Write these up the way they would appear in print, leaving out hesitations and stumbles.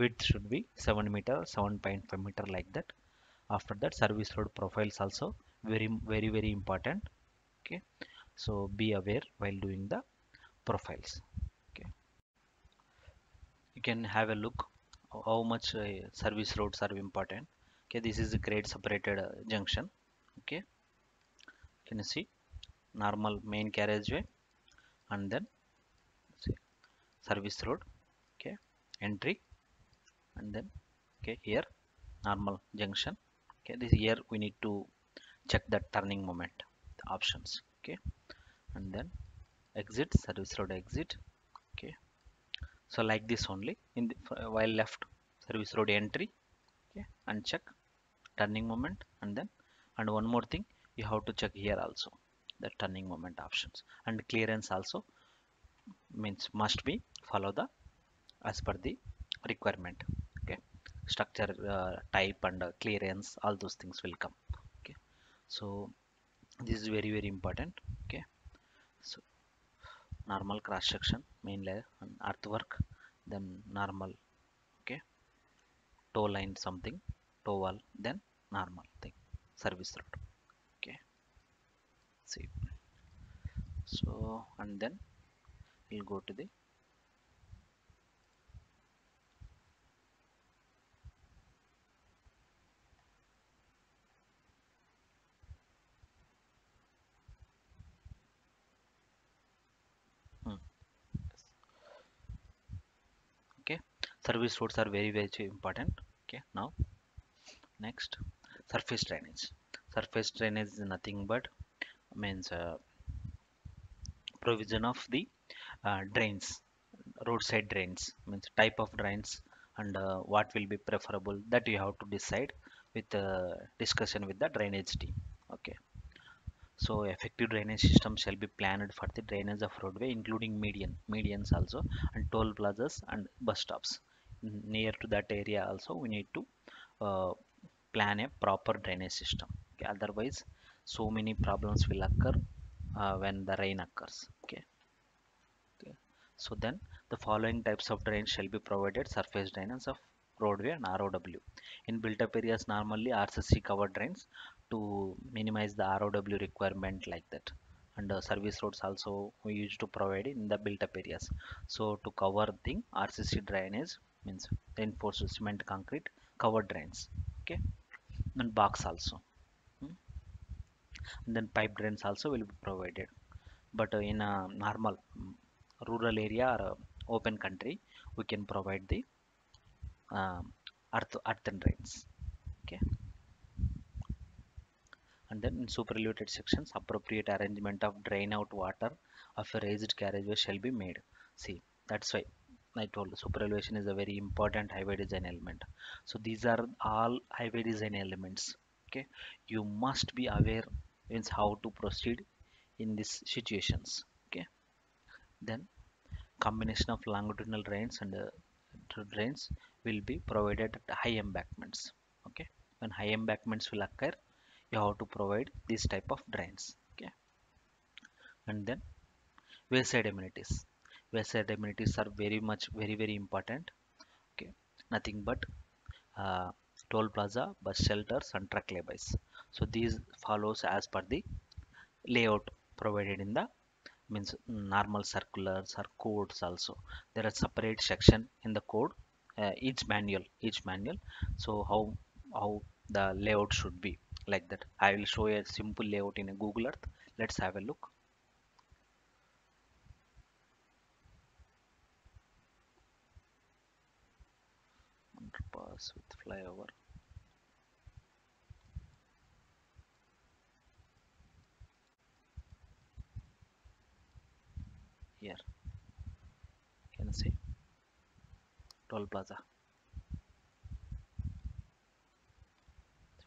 width should be 7 meter, 7.5 meter like that. After that, service road profiles also very, very important. Okay, so be aware while doing the profiles. Okay, you can have a look how much service roads are important. Okay, this is a grade separated junction. Okay, can you see normal main carriageway and then see service road. Okay, entry and then okay here normal junction. Okay, this here we need to check the turning moment, the options. Okay, and then exit, service road exit. Okay, so like this only in the, while left service road entry. Okay, and check turning moment, and then and one more thing you have to check here also, the turning moment options and clearance also means must be follow the as per the requirement. Okay, structure type and clearance, all those things will come. Okay, so this is very, very important. Okay, so normal cross section, main layer and earthwork, then normal. Okay, toe line something, toe wall, then normal thing, service road. Okay, see, so and then we'll go to the okay, service roads are very, very important. Okay, now next, surface drainage. Surface drainage is nothing but means provision of the drains, roadside drains, means type of drains and what will be preferable, that you have to decide with discussion with the drainage team. Okay, so effective drainage system shall be planned for the drainage of roadway, including medians also, and toll plazas and bus stops. Near to that area also we need to plan a proper drainage system. Okay, otherwise so many problems will occur when the rain occurs. Okay. Okay, so then the following types of drains shall be provided: surface drainage of roadway and ROW. In built up areas normally RCC cover drains to minimize the ROW requirement like that, and service roads also we used to provide in the built up areas. So to cover the RCC drainage means reinforced cement concrete cover drains. Okay, and box also, and then pipe drains also will be provided. But in a normal rural area or open country, we can provide the earthen drains. Okay, and then in superelevated sections, appropriate arrangement of drain out water of a raised carriageway shall be made. See, that's why I told you, superelevation is a very important highway design element. So these are all highway design elements. Okay, you must be aware means how to proceed in these situations. Okay, then combination of longitudinal drains and drains will be provided at high embankments. Okay, when high embankments will occur, you have to provide this type of drains. Okay, and then wayside amenities. Wayside amenities are very, very important. Okay, nothing but toll plaza, bus shelters and truck laybys. So these follows as per the layout provided in the means normal circulars or codes also. There are separate section in the code, each manual. So how the layout should be like that. I will show a simple layout in a Google Earth. Let's have a look. Underpass with flyover. Here, can you see toll plaza?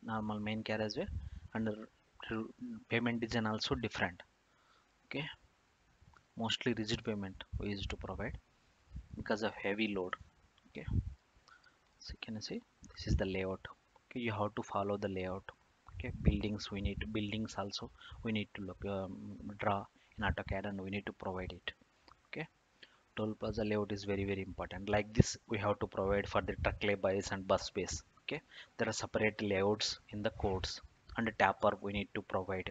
Normal main carriageway and payment design also different. Okay, mostly rigid payment we used to provide because of heavy load. Okay, so can you see this is the layout. Okay, you have to follow the layout. Okay, buildings we need to, buildings also we need to look, draw in AutoCAD and we need to provide it. Okay, toll plaza layout is very, very important. Like this, we have to provide for the truck lay bys and bus space. Okay, there are separate layouts in the codes, and a tapper we need to provide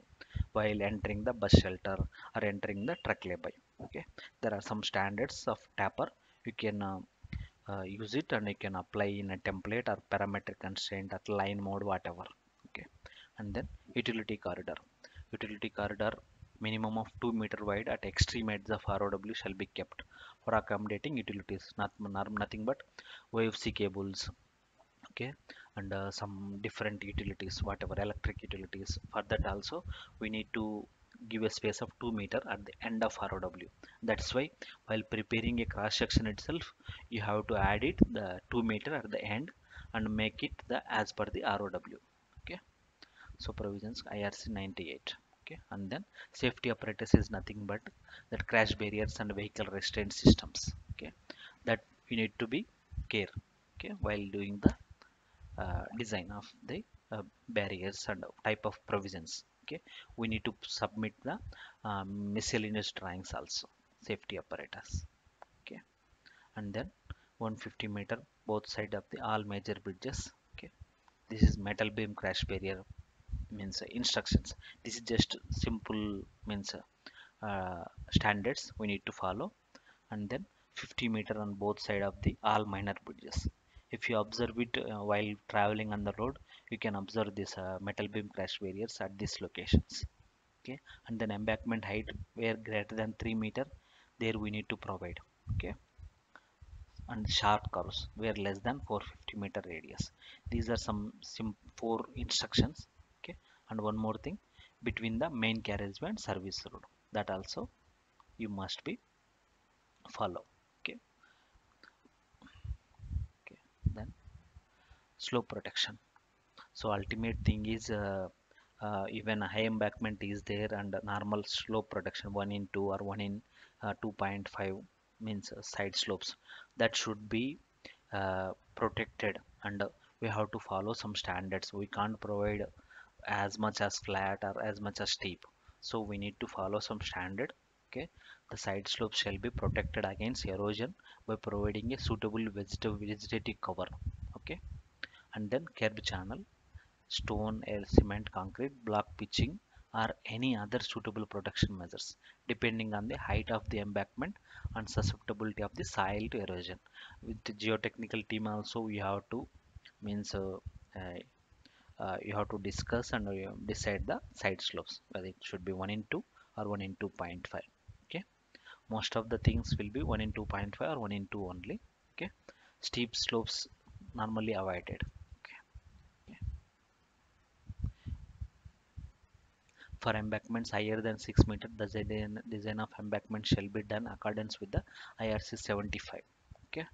while entering the bus shelter or entering the truck lay by. Okay, there are some standards of tapper. You can use it, and you can apply in a template or parameter constraint or line mode, whatever. Okay, and then utility corridor. Utility corridor minimum of 2 meter wide at extreme edge of ROW shall be kept for accommodating utilities, nothing but OFC cables, okay, and some different utilities, whatever, electric utilities. For that also we need to give a space of 2 meter at the end of ROW. That's why while preparing a cross section itself, you have to add it the 2 meter at the end and make it the as per the ROW. Okay, so provisions IRC 98. Okay, and then safety apparatus is nothing but that crash barriers and vehicle restraint systems. Okay, that you need to be care, okay, while doing the design of the barriers and type of provisions. Okay, we need to submit the miscellaneous drawings also, safety apparatus. Okay, and then 150 meter both sides of the all major bridges. Okay, this is metal beam crash barrier means instructions. This is just simple means standards we need to follow. And then 50 meter on both sides of the all minor bridges. If you observe it while traveling on the road, you can observe this metal beam crash barriers at these locations. Okay, and then embankment height where greater than 3 meter, there we need to provide. Okay, and sharp curves where less than 450 meter radius. These are some 4 instructions. Okay, and one more thing, between the main carriageway and service road, that also you must be follow. Slope protection. So ultimate thing is even a high embankment is there, and normal slope protection 1 in 2 or 1 in 2.5 means side slopes, that should be protected, and we have to follow some standards. We can't provide as much as flat or as much as steep, so we need to follow some standard. Okay, the side slope shall be protected against erosion by providing a suitable vegetative cover. Okay, and then curb channel, stone, air, cement, concrete, block pitching, or any other suitable protection measures depending on the height of the embankment and susceptibility of the soil to erosion. With the geotechnical team also, we have to means you have to discuss and decide the side slopes, whether it should be 1 in 2 or 1 in 2.5. Okay, most of the things will be 1 in 2.5 or 1 in 2 only. Okay, steep slopes normally avoided. For embankments higher than 6 meter, the design of embankment shall be done in accordance with the IRC 75. Okay.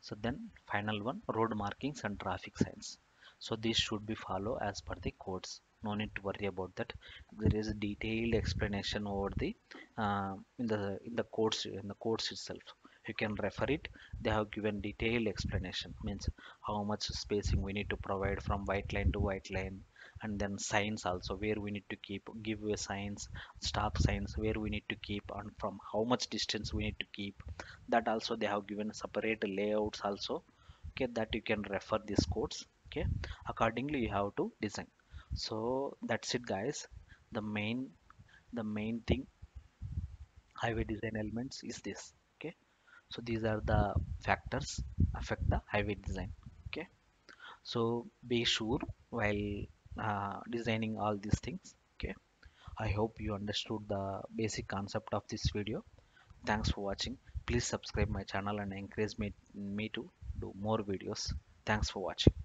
So then final one, road markings and traffic signs. So this should be followed as per the codes. No need to worry about that. There is a detailed explanation over the in the codes itself. You can refer it. They have given detailed explanation, means how much spacing we need to provide from white line to white line, and then signs also, where we need to keep giveaway signs, stop signs, where we need to keep, and from how much distance we need to keep. That also they have given separate layouts also. Okay, that you can refer these codes. Okay, accordingly you have to design. So that's it, guys. The main thing, highway design elements is this. Okay, so these are the factors affect the highway design. Okay, so be sure while designing all these things. Okay, I hope you understood the basic concept of this video. Thanks for watching. Please subscribe my channel and encourage me to do more videos. Thanks for watching.